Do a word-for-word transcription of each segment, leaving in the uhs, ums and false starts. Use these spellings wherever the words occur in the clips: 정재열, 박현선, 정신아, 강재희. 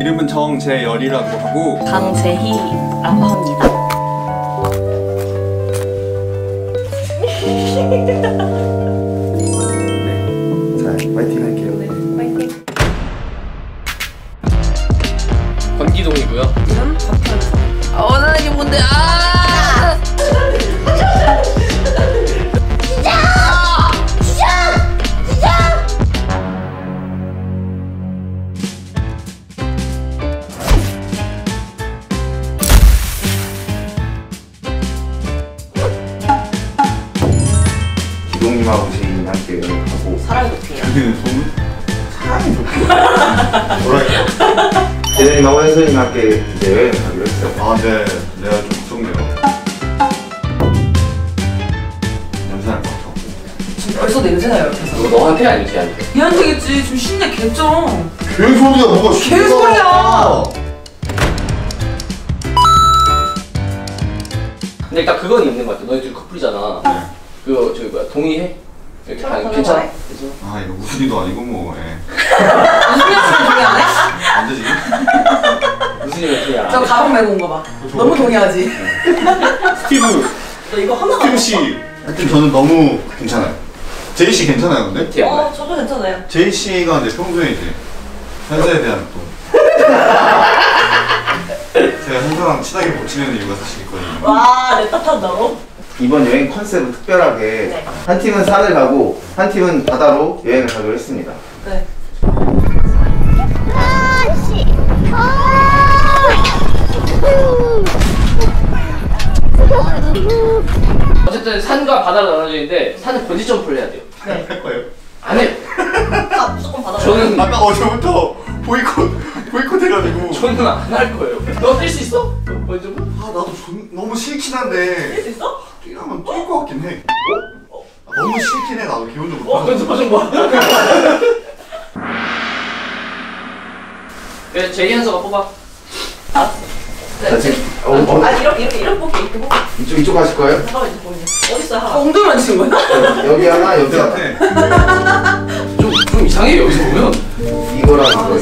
이름은 정재열이라고 하고 강재희라고 합니다. 네, 잘 파이팅 할게요. 네, 파이팅. 권기동이고요. 이름? 아, 원하는 게 뭔데? 아! 진짜! 진짜! 진짜! 기동님하고 지금 함께 연락하고 사랑이 좋대요. 저는 사랑이 좋대요. 뭐랄까? 대장님하고 혜선님한테 이제 여행 가기로 했어요. 아, 네. 내가 좀 걱정돼요. 냄새날 것 같아. 지금 벌써 냄새나요, 옆에서. 이거 너한테 아니지, 걔한테? 걔한테겠지. 지금 신내 개쩔어. 개소리야, 뭐가 신나. 개소리야! 근데 일단 그건 있는 것 같아. 너희 둘이 커플이잖아. 네. 그거 저기 뭐야, 동의해? 이렇게 하는 거 괜찮아? 그래서? 아, 이거 우순이도 아니고 뭐, 예. 우순이였으면 동의 안 해? 안 되지. 우순이가 동의 안 해. 저 가방 메고 온 거 봐. 너무 동의하지? 스티브. 너 이거 하나 스티브 씨. 하여튼 저는 너무 괜찮아요. 제이 씨 괜찮아요, 근데? 어, 저도 괜찮아요. 제이 씨가 이제 평소에 이제 현서에 대한 또. 제가 현서랑 친하게 못 지내는 이유가 사실 있거든요. 와, 내 탓한다고? 이번 여행 컨셉은 특별하게 네. 한 팀은 산을 가고 한 팀은 바다로 여행을 가기로 했습니다. 네. 아씨, 어쨌든 산과 바다로 나눠져 있는데 산은 번지 점프를 해야 돼요. 네. 할 거예요? 안 해요. 아, 무조건 바다. 저는 아까 어제부터 보이콧 보이콧 해가지고. 저는 안 할 거예요. 너 뛸 수 있어? 번지 점프? 아, 나도 좀, 너무 싫긴 한데. 뛸 수 있어? 뛰라면 뛸 것 같긴 해. 어? 어? 아, 너무 싫긴 해. 나도 기본적으로. 어? 그래서 좀 봐. 그래, 제이 현서가 뽑아. 알았어. 네, 제... 어, 어. 아, 이렇게 이렇게 이렇게 뽑게. 이렇게 뽑아. 이쪽 이쪽 하실 거예요? 잠깐만, 이쪽 보이네. 어디 있어? 하나. 엉덩이만 치신 거야? 여기 하나, 여기 하나. 좀, 좀 이상해 여기서 보면. 이거랑 아, 이거요.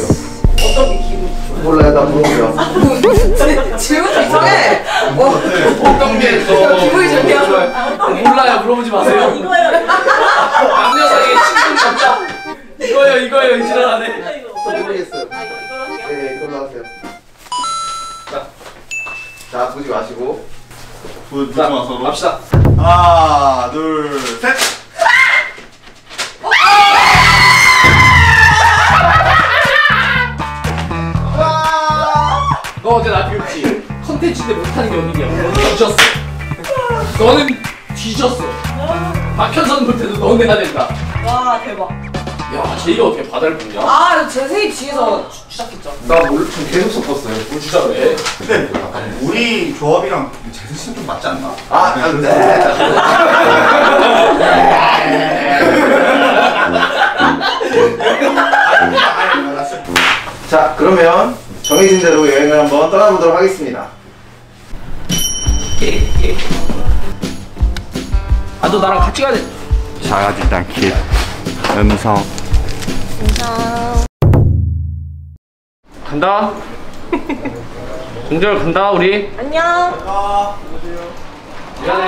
어떤 게 기분? 몰라요, 나 모르겠어. 질문도 이상해. 뭐? 어떤 게 더 기분이 좋냐? 몰라요, 물어보지 마세요. 이거요. 남녀 사이에 친분 잡자. 이거요, 이거요, 이 지랄하네. 저 모르겠어요. 아, 이거 이걸로 하세요. 네, 이걸로 하세요. 자, 자 보지 마시고. 보, 보지 마서. 갑시다. 하나, 둘, 셋. 너 어제 나 비웃지? 컨텐츠인데 못하는 게 어딨냐? 너는 뒤졌어. 너는 뒤졌어. 박현선 못해도 너는 해야 된다. 와, 대박. 야, 제이가 어떻게 바다를 보냐? 아, 제 생일 뒤에서 주작했죠. 나 몰래 좀 계속 섞었어요. 뭘 주작해? 근데 우리 조합이랑 재수 씨는 좀 맞지 않나? 아, 네. 자, 그러면 정해진 대로 여행을 한번 떠나보도록 하겠습니다. 아, 너 나랑 같이 가야 돼. 자가진단 킷 음성 음성 간다. 정재열 간다. 우리 안녕. 아, 미안해.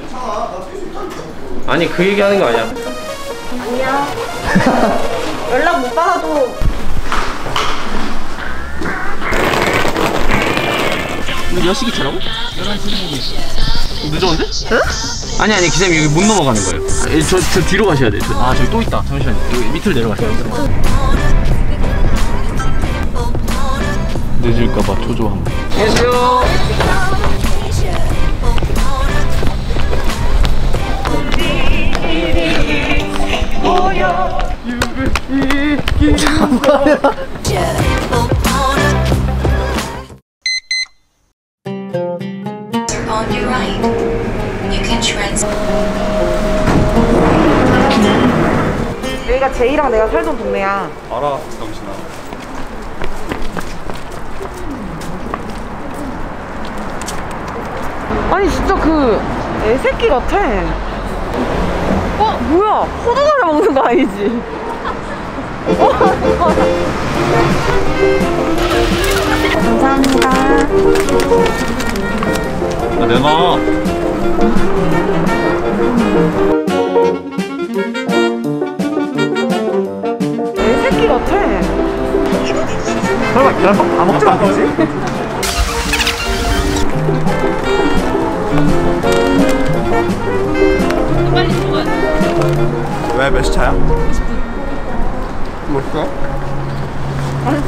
괜찮아, 나 뛸 수 있다니까. 아니, 그 얘기하는 거 아니야. 안녕. 연락 못 받아도 몇 시기 차라고? 열한 시 늦었는데? 응? 아니 아니 기사님, 여기 못 넘어가는 거예요. 아니, 저, 저 뒤로 가셔야 돼요. 저. 아, 저기 또 있다. 잠시만요. 여기 밑으로 내려가세요. 늦을까봐 초조함. 안녕하세요. On your right, you can transfer. 여기가 제이랑 내가 살던 동네야. 알아, 정신아. 아니 진짜 그 애새끼 같아. 어? 뭐야? 호두과자 먹는 거 아니지? 감사합니다. 아, 내놔. 애새끼 같아. 설마 계란밥 다 먹지 않겠지? 왜 몇 시 차야? 몇 시야? 아니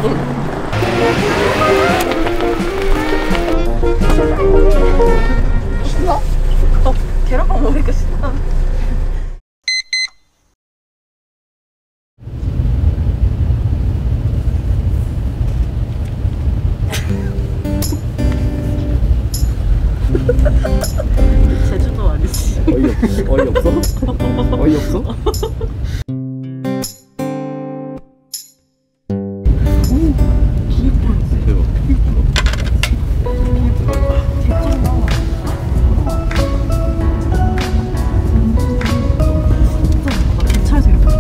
신나? 너 계란밥 먹으니까 신나. 제주도 아니지. 어이없어? 어이없어? 어이없어? 오! 길이 불러. 대박. 길이 불러. 기차에서 이렇게 뭐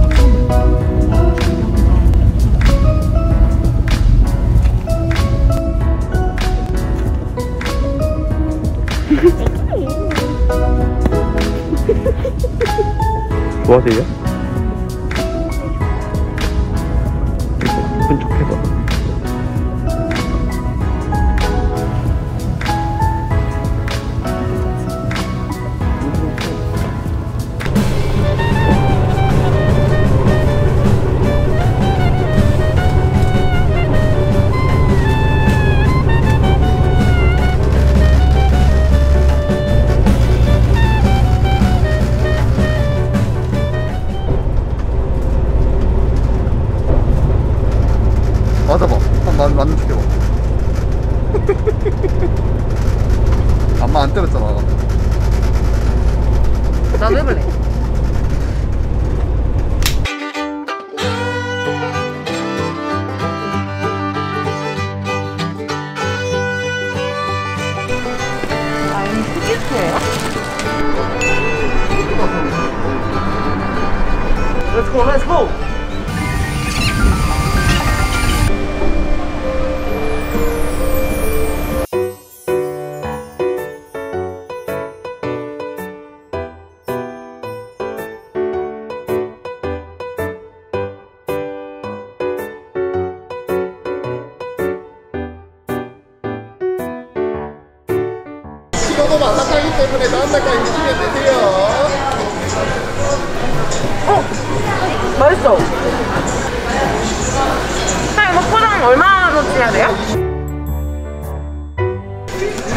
하세요? 이쁜 척 해봐. 맞아봐. 한번 맞는 척 해봐. 안마 안 때렸잖아. 나도 해볼래. 아니, 스키스예요? Let's go, let's go! 너무 안타까이기 때문에 더 안타까이 드시게 되세요. 어? 맛있어. 자, 이거 포장 얼마로 해야 돼요?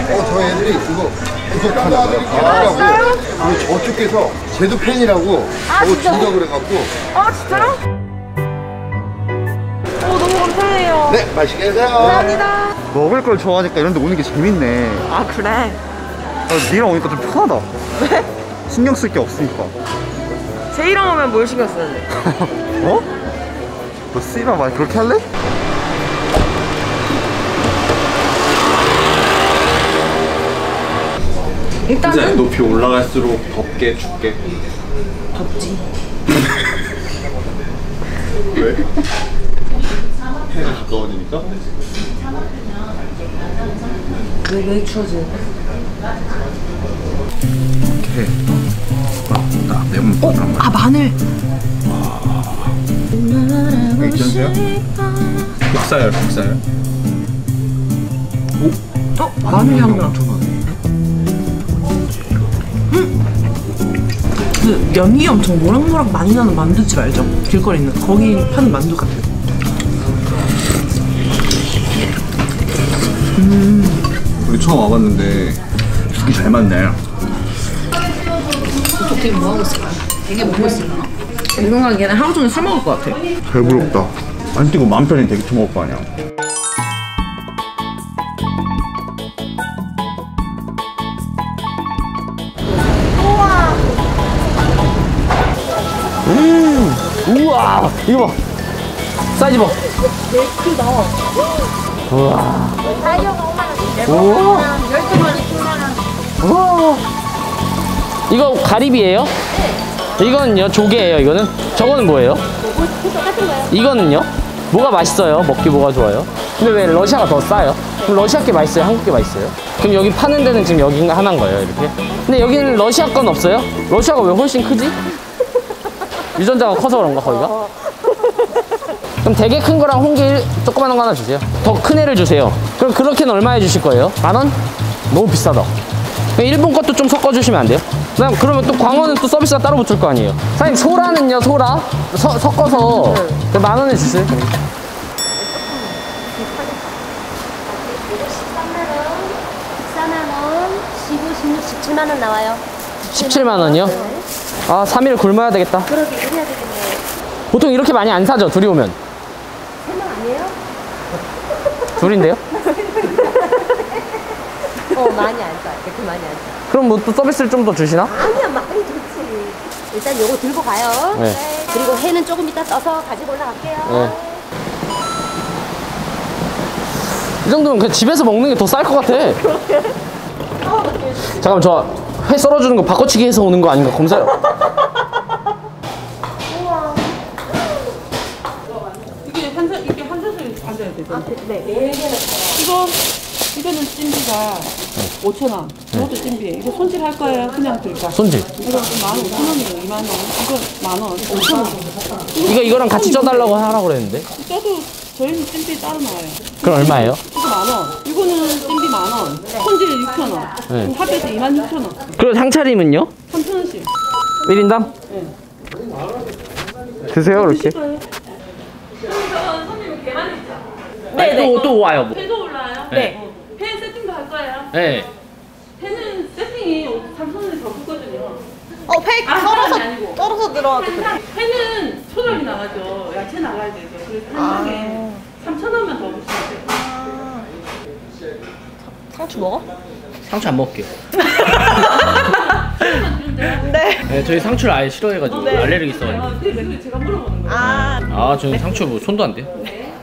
어, 저 애들이 그거 구독하는 거라고. 아, 저쪽에서 제주 팬이라고. 아, 진짜? 준다고 그래갖고. 아, 진짜요? 어, 너무 감사해요. 네, 맛있게 드세요. 감사합니다. 먹을 걸 좋아하니까 이런 데 오는 게 재밌네. 아, 그래? 아, 니랑 오니까 좀 편하다. 왜? 신경 쓸 게 없으니까. 제이랑 오면 뭘 신경 써야 돼? 어? 너 씨발 많이 그렇게 할래? 일단 이제 높이 올라갈수록 덥게 춥게. 덥지. 왜? 해가 가까워지니까? 왜, 왜 추워져? 오케이. 나 매운 거 어? 아, 마늘! 와... 괜찮으세요? 국사열, 국사열. 오? 어? 마늘 향이 엄청 나네. 음! 그 연기 엄청 모락모락 많이 나는 만두집 알죠? 길거리 있는 거기 파는 만두 같아. 음... 우리 처음 와봤는데 죽이 잘 맞네. 되게 뭐하고 있을까? 되게 먹고 있을까? 내 생각에는 하루 종일 술 먹을 것 같아. 배부럽다. 안 뛰고 마음 편히 되게 처먹을 거 아니야. 우와. 음 우와, 이거 봐. 사이즈 봐. 네 킬로그램. 우와. 오만 원. 열두 마리 십만 원. 우와. 이거 가리비예요? 네. 이건요? 조개예요, 이거는? 저거는 뭐예요? 똑같은 거예요. 이거는요? 뭐가 맛있어요? 먹기 뭐가 좋아요? 근데 왜 러시아가 더 싸요? 그럼 러시아 게 맛있어요? 한국 게 맛있어요? 그럼 여기 파는 데는 지금 여기가 하나인 거예요, 이렇게? 근데 여기는 러시아 건 없어요? 러시아가 왜 훨씬 크지? 유전자가 커서 그런가, 거기가? 그럼 되게 큰 거랑 홍게 조그만한 거 하나 주세요. 더 큰 애를 주세요. 그럼 그렇게는 얼마에 주실 거예요? 만 원? 너무 비싸다. 일본 것도 좀 섞어주시면 안 돼요? 그다음 그러면 또 광어는 또 서비스가 따로 붙을 거 아니에요? 사장님, 소라는요? 소라? 서, 섞어서 만 원에 주세요. 십삼만 원, 십사만 원, 십오, 십육, 십칠만 원 나와요. 십칠만 원이요? 네. 아, 삼 일 굶어야 되겠다. 그러게, 해야 되겠네요. 보통 이렇게 많이 안 사죠, 둘이 오면? 세 명 아니에요? 둘인데요? 어, 많이 안 사. 이렇게 많이 안 사. 그럼 뭐 또 서비스를 좀 더 주시나? 아니야, 많이 좋지. 일단 요거 들고 가요. 네. 네. 그리고 회는 조금 이따 떠서 가지고 올라갈게요. 네. 이 정도면 그냥 집에서 먹는 게 더 쌀 것 같아. 잠깐만, 저 회 썰어주는 거 바꿔치기 해서 오는 거 아닌가? 검사요. 우와. 이게 환자, 이게 환자실 앉아야 되죠? 아, 네. 네. 이거, 이거는 찜비가 오천 원. 이것도 찜비에. 이거 손질 할 거예요? 그냥 들까? 손질. 이거 만 오천 원이에요, 이만 원. 이거 만 원, 오천 원. 이거, 이거랑 같이 쪄달라고 하라고 그랬는데? 쪄도 저희는 찜비 따로 나와요. 그럼 얼마예요? 만 원. 이거는 찜비 만 원. 네. 손질에 육천 원. 네. 합해서 이만 육천 원. 그리고 상차림은요? 삼천 원씩. 일 인당? 네. 드세요, 이렇게. 네, 네. 또, 또 와요. 뭐. 회도 올라와요? 네. 회 세팅도 할 거예요? 네. 회는 세팅이 삼천 원에 더 크거든요. 어, 회 썰어서, 아, 썰어서 들어가도 돼요. 회는 초절이 나가죠. 야채 나가야 되죠. 그래서 한 명에 아. 삼천 원만 더 주시면 돼요. 상추 먹어? 상추 안 먹을게요. 네. 네, 저희 상추를 아예 싫어해가지고. 네. 알레르기 있어가지고. 아, 네. 제가 물어보는 거예요. 아, 아 저는 상추 뭐 손도 안 돼요. 네.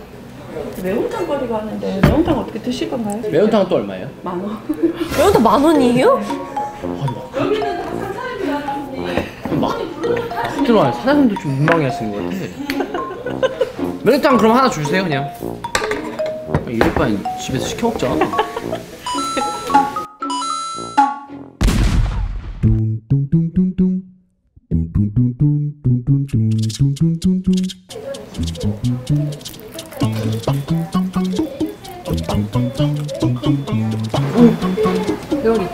매운탕 거리가 하는데 매운탕 어떻게 드실 건가요? 매운탕은 또 얼마예요? 만 원. 매운탕 만 원이에요? 여기는 다 상차림이라서 막 들어와요. 사장님도 좀 민망해 하시는 것 같아. 매운탕 그럼 하나 주세요, 그냥. 이럴 바엔 집에서 시켜 먹자. 요리.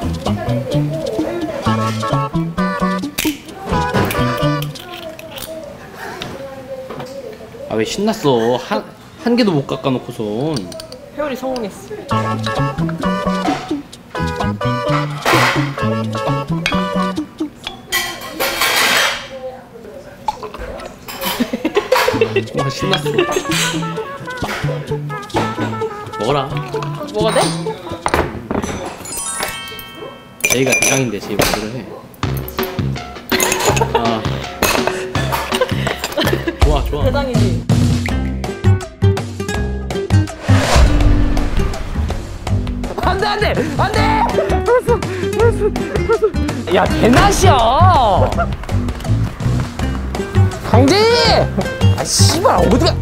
아, 왜 신났어? 한, 한 개도 못 깎아놓고선. 회오리 성공했어. 와, 신났어. 먹어라. 먹어도 돼? 제이가 대장인데 제이 말을 해. 아. 좋아, 좋아. 대장이지. 안돼! 안돼! 알았어! 알았어! 야, 개나시야! 강재희! 아, 씨발, 어디가.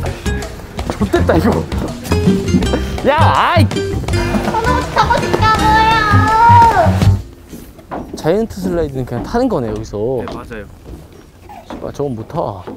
좋됐다, 이거. 야, 아이! 저는 타고 싶다고요! 자이언트 슬라이드는 그냥 타는 거네, 여기서. 네, 맞아요. 씨발, 저건 못 타.